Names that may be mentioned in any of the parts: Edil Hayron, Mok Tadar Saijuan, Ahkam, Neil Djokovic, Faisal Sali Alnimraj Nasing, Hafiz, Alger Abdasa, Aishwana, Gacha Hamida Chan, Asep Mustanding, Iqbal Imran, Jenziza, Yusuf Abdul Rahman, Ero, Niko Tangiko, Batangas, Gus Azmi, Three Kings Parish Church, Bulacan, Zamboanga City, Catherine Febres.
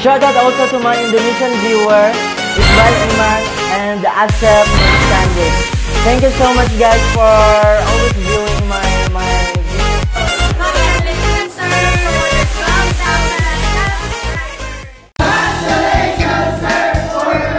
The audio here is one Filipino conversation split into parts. Shout out also to my Indonesian viewer, Iqbal Imran and Asep Mustanding. Thank you so much guys for always viewing my video. Congratulations sir for your strong talent and character. Congratulations sir for your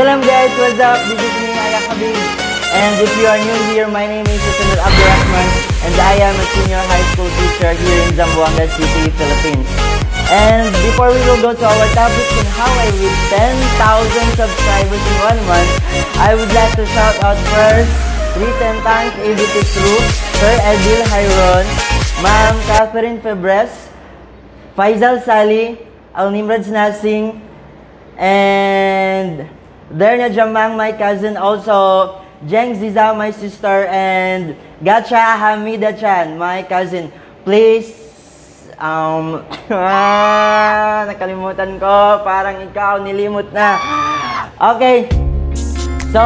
Salam guys, what's up? This is me, Hafiz. And if you are new here, my name is Yusuf Abdul Rahman, and I am a senior high school teacher here in Zamboanga City, Philippines. And before we will go to our topic on how I reach 10,000 subscribers in 1 month, I would like to shout out first 310 times ABT crew, Sir Edil Hayron, Ma'am Catherine Febres, Faisal Sali Alnimraj Nasing, and Derna Jamang, my cousin, also Jenziza, my sister, and Gacha Hamida Chan, my cousin. Please, nakalimutan ko, parang ikaw, nilimot na. Okay, so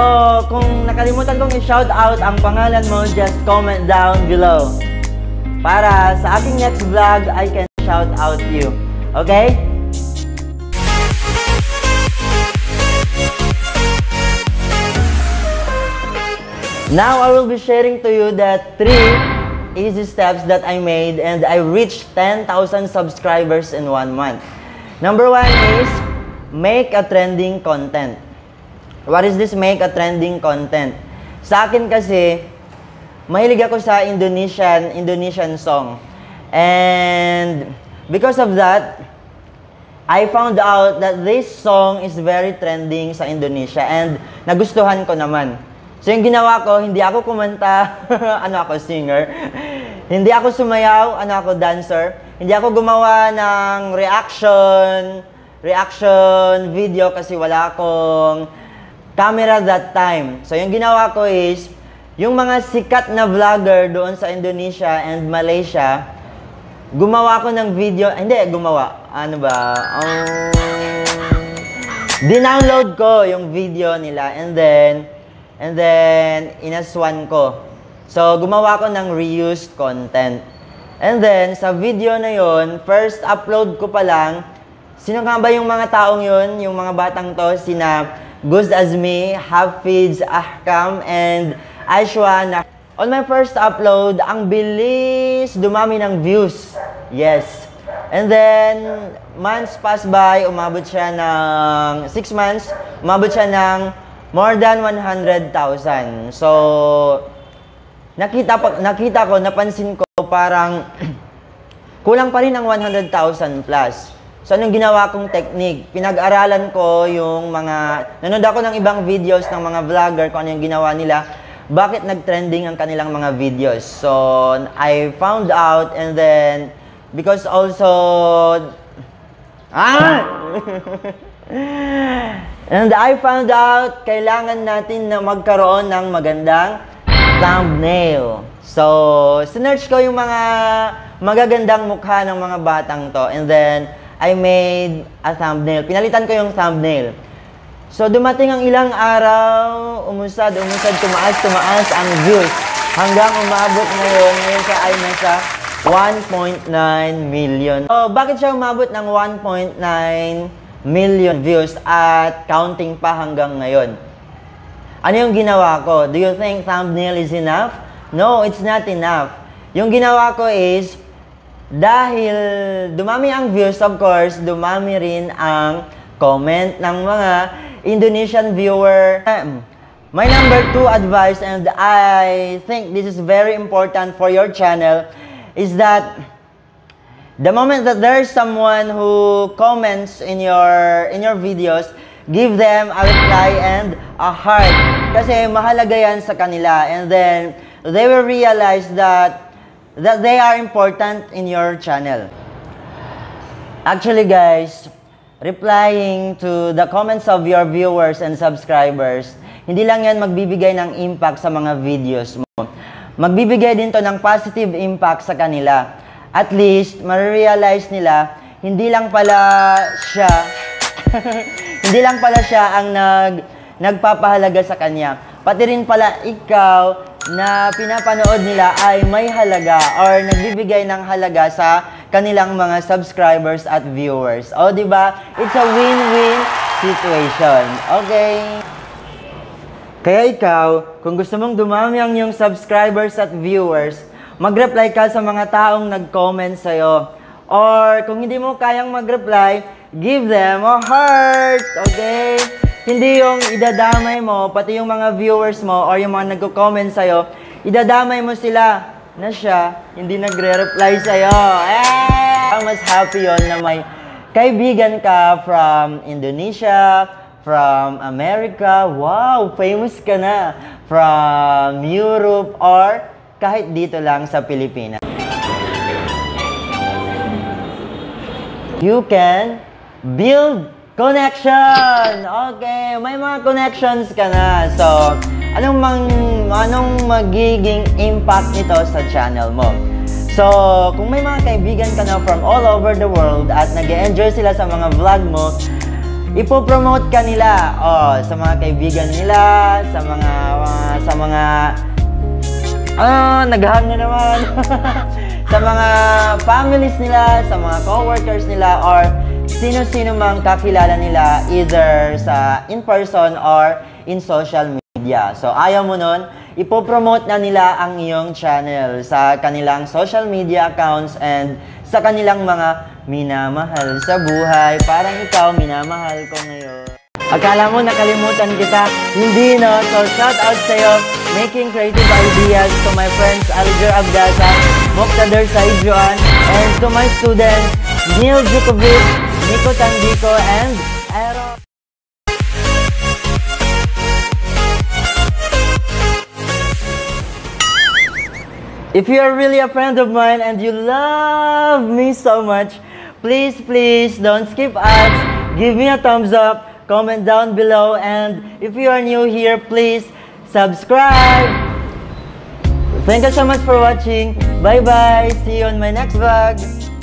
kung nakalimutan kong i-shout out ang pangalan mo, just comment down below. Para sa aking next vlog, I can shout out you. Okay? Now, I will be sharing to you the 3 easy steps that I made and I reached 10,000 subscribers in 1 month. Number 1 is make a trending content. What is this make a trending content? Sa akin kasi, mahilig ako sa Indonesian song. And because of that, I found out that this song is very trending sa Indonesia and nagustuhan ko naman. So, yung ginawa ko, hindi ako kumanta, ako, singer. Hindi ako sumayaw, ako, dancer. Hindi ako gumawa ng reaction video kasi wala akong camera that time. So, yung ginawa ko is, yung mga sikat na vlogger doon sa Indonesia and Malaysia, gumawa ko ng video, dinownload ko yung video nila and then inaswan ko. So, gumawa ko ng reused content. And then, sa video na yon, first upload ko pa lang, sino nga ba yung mga taong yon, yung mga batang to, sina Gus Azmi, Hafiz, Ahkam, and Aishwana. On my first upload, ang bilis dumami ng views. Yes. And then, months passed by, umabot siya ng 6 months, umabot siya ng more than 100,000. So, napansin ko, parang kulang pa rin ang 100,000 plus. So, anong ginawa kong technique? Pinag-aralan ko yung mga, nanood ako ng ibang videos ng mga vlogger kung ano yung ginawa nila, bakit nag-trending ang kanilang mga videos. So, I found out and then, because also, and I found out, kailangan natin na magkaroon ng magandang thumbnail. So, sinearch ko yung mga magagandang mukha ng mga batang to. And then, I made a thumbnail. Pinalitan ko yung thumbnail. So, dumating ang ilang araw, umusad, tumaas ang views. Hanggang umabot ngayon siya ay nasa 1.9 million. So, bakit siya umabot ng 1.9 million views at counting pa hanggang ngayon? Ano yung ginawa ko? Do you think thumbnail is enough? No, it's not enough. Yung ginawa ko is, dahil dumami ang views, of course, dumami rin ang comment ng mga Indonesian viewer. My number 2 advice, and I think this is very important for your channel, is that the moment that there's someone who comments in your videos, give them a reply and a heart. Kasi mahalaga yan sa kanila. And then, they will realize that they are important in your channel. Actually guys, replying to the comments of your viewers and subscribers, hindi lang yan magbibigay ng impact sa mga videos mo. Magbibigay din to ng positive impact sa kanila. At least, marirealize nila, hindi lang pala siya, hindi lang pala siya ang nagpapahalaga sa kanya. Pati rin pala ikaw na pinapanood nila ay may halaga or nagbibigay ng halaga sa kanilang mga subscribers at viewers. O, diba? It's a win-win situation. Okay? Kaya ikaw, kung gusto mong dumami ang iyong subscribers at viewers, mag-reply ka sa mga taong nag-comment sa'yo. Or, kung hindi mo kayang mag-reply, give them a heart. Okay? Hindi yung idadamay mo, pati yung mga viewers mo or yung mga nagko-comment sa'yo, idadamay mo sila na siya hindi nagre-reply sa'yo. Eh! Mas happy yon na may kaibigan ka from Indonesia, from America, wow, famous ka na, from Europe, or kahit dito lang sa Pilipinas. You can build connection! Okay, may mga connections ka na. So, anong magiging impact nito sa channel mo? So, kung may mga kaibigan ka na from all over the world at nag-enjoy sila sa mga vlog mo, ipopromote ka nila sa mga kaibigan nila, naghahang na naman, sa mga families nila, sa mga coworkers nila, or sino-sino mang kakilala nila either sa in-person or in social media. So, ayaw mo nun, ipopromote na nila ang iyong channel sa kanilang social media accounts and sa kanilang mga minamahal sa buhay. Parang ikaw, minamahal ko ngayon. Akala mo nakalimutan kita? Hindi, no? So, shout out sa'yo, making creative ideas to my friends Alger Abdasa, Mok Tadar Saijuan, and to my students Neil Djokovic, Niko Tangiko, and Ero. If you are really a friend of mine and you love me so much, please, please don't skip ads. Give me a thumbs up, comment down below, and if you are new here, please subscribe. Thank you so much for watching. Bye bye. See you on my next vlog.